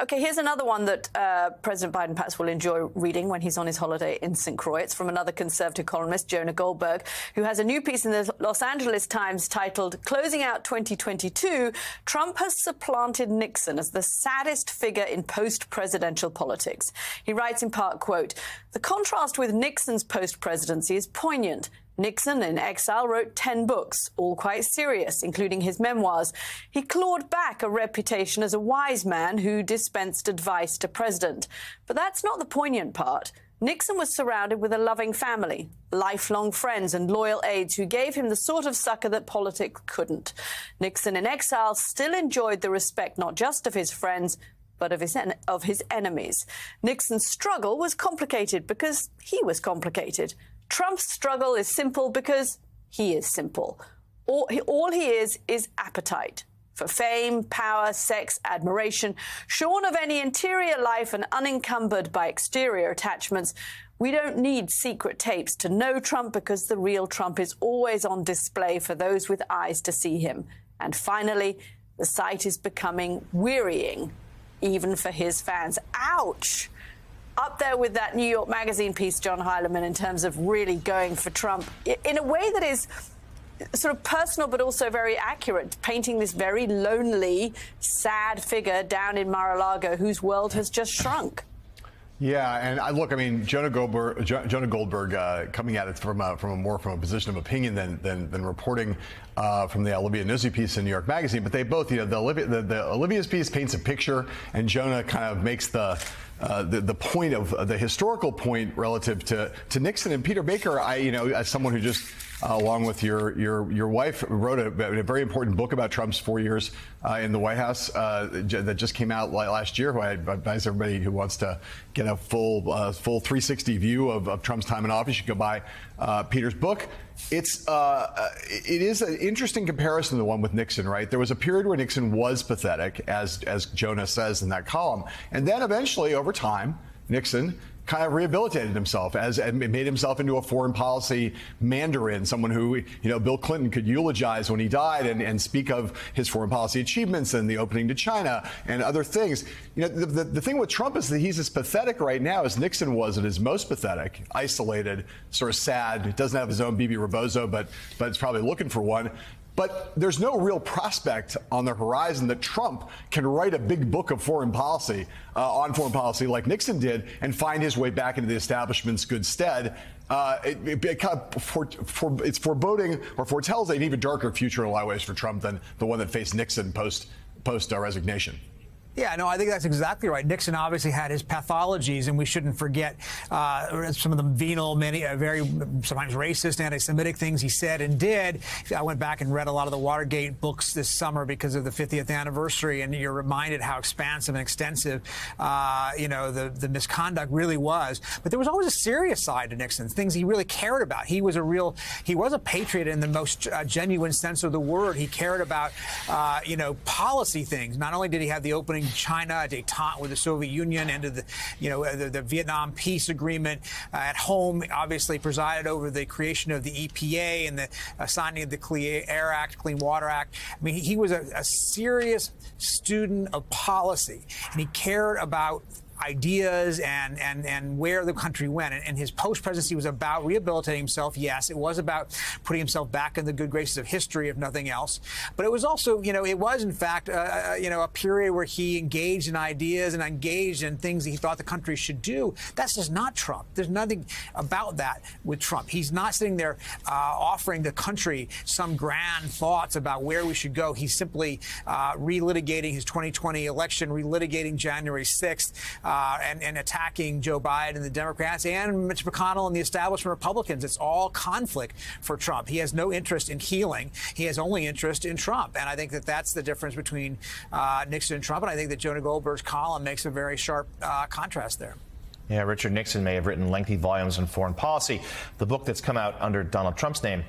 OK, here's another one that President Biden perhaps will enjoy reading when he's on his holiday in St. Croix. It's from another conservative columnist, Jonah Goldberg, who has a new piece in the Los Angeles Times titled "Closing Out 2022, Trump Has Supplanted Nixon as the Saddest Figure in Post-Presidential Politics." He writes in part, quote, "The contrast with Nixon's post-presidency is poignant. Nixon, in exile, wrote 10 books, all quite serious, including his memoirs. He clawed back a reputation as a wise man who dispensed advice to president. But that's not the poignant part. Nixon was surrounded with a loving family, lifelong friends and loyal aides who gave him the sort of succor that politics couldn't. Nixon, in exile, still enjoyed the respect not just of his friends, but of his enemies. Nixon's struggle was complicated because he was complicated. Trump's struggle is simple because he is simple. All he is appetite for fame, power, sex, admiration. Shorn of any interior life and unencumbered by exterior attachments, we don't need secret tapes to know Trump because the real Trump is always on display for those with eyes to see him. And finally, the sight is becoming wearying, even for his fans." Ouch! Up there with that New York magazine piece, John Heilemann, in terms of really going for Trump in a way that is sort of personal but also very accurate, painting this very lonely, sad figure down in Mar-a-Lago whose world has just shrunk. Yeah, and look, I mean, Jonah Goldberg coming at it from a position of opinion than reporting from the Olivia Nuzzi piece in New York magazine. But they both, you know, the Olivia's piece paints a picture, and Jonah kind of makes the point of the historical point relative to Nixon. And Peter Baker, as someone who just along with your wife wrote a very important book about Trump's 4 years in the White House that just came out last year. Who I advise everybody who wants to get a full 360 view of Trump's time in office, you go buy Peter's book. It is an interesting comparison to the one with Nixon, right? There was a period where Nixon was pathetic, as Jonah says in that column, and then eventually over time, Nixon kind of rehabilitated himself and made himself into a foreign policy mandarin, someone who, Bill Clinton could eulogize when he died and speak of his foreign policy achievements and the opening to China and other things. The thing with Trump is that he's as pathetic right now as Nixon was at his most pathetic, isolated, sort of sad. He doesn't have his own Bebe Rebozo, but it's probably looking for one. But there's no real prospect on the horizon that Trump can write a big book of foreign policy like Nixon did and find his way back into the establishment's good stead. It kind of it's foreboding or foretells an even darker future in a lot of ways for Trump than the one that faced Nixon post resignation. Yeah, no, I think that's exactly right. Nixon obviously had his pathologies, and we shouldn't forget some of the venal, very sometimes racist, anti-Semitic things he said and did. I went back and read a lot of the Watergate books this summer because of the 50th anniversary, and you're reminded how expansive and extensive, the misconduct really was. But there was always a serious side to Nixon, things he really cared about. He was a patriot in the most genuine sense of the word. He cared about, policy things. Not only did he have the opening China, détente with the Soviet Union, ended the Vietnam peace agreement. At home, obviously presided over the creation of the EPA and the signing of the Clean Air Act, Clean Water Act. I mean, he was a serious student of policy, and he cared about ideas and where the country went. And his post-presidency was about rehabilitating himself. Yes, it was about putting himself back in the good graces of history, if nothing else. But it was also, it was, in fact, a period where he engaged in ideas and engaged in things that he thought the country should do. That's just not Trump. There's nothing about that with Trump. He's not sitting there offering the country some grand thoughts about where we should go. He's simply relitigating his 2020 election, relitigating January 6th, and attacking Joe Biden and the Democrats and Mitch McConnell and the establishment Republicans. It's all conflict for Trump. He has no interest in healing. He has only interest in Trump. And I think that that's the difference between Nixon and Trump. And I think that Jonah Goldberg's column makes a very sharp contrast there. Yeah, Richard Nixon may have written lengthy volumes on foreign policy. The book that's come out under Donald Trump's name,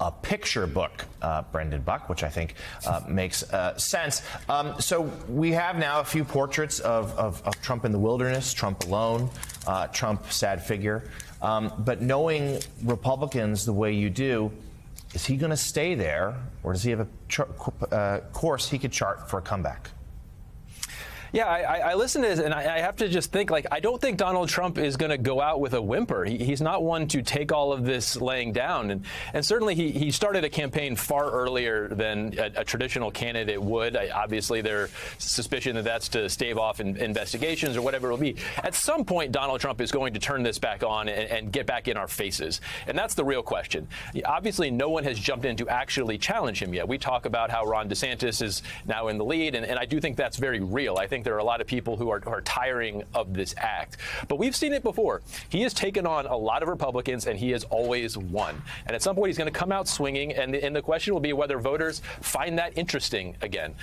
a picture book, Brendan Buck, which I think makes sense. So we have now a few portraits of Trump in the wilderness, Trump alone, Trump sad figure. But knowing Republicans the way you do, is he going to stay there, or does he have a course he could chart for a comeback? Yeah, I listen to this, and I have to just think, like, I don't think Donald Trump is going to go out with a whimper. He's not one to take all of this laying down. And certainly he started a campaign far earlier than a traditional candidate would. Obviously, there's suspicion that that's to stave off investigations or whatever it will be. At some point, Donald Trump is going to turn this back on and get back in our faces. And that's the real question. Obviously, no one has jumped in to actually challenge him yet. We talk about how Ron DeSantis is now in the lead, and I do think that's very real. I think there are a lot of people who are tiring of this act. But we've seen it before. He has taken on a lot of Republicans, and he has always won. And at some point, he's going to come out swinging, and the question will be whether voters find that interesting again.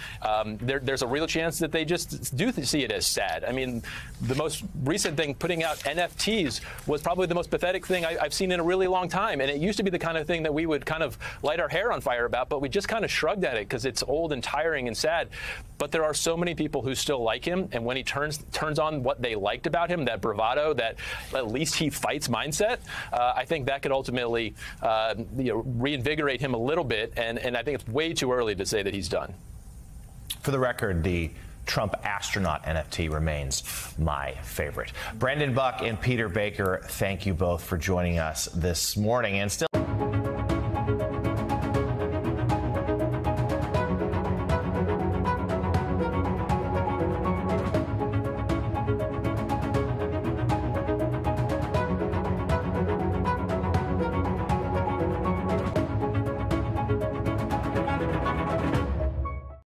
There's a real chance that they just do see it as sad. I mean, the most recent thing, putting out NFTs, was probably the most pathetic thing I've seen in a really long time. And it used to be the kind of thing that we would kind of light our hair on fire about, but we just kind of shrugged at it because it's old and tiring and sad. But there are so many people who still like him, and when he turns on what they liked about him, that bravado, that at least he fights mindset, I think that could ultimately reinvigorate him a little bit, and I think it's way too early to say that he's done. For the record, the Trump astronaut NFT remains my favorite. Brendan Buck and Peter Baker, thank you both for joining us this morning. And still.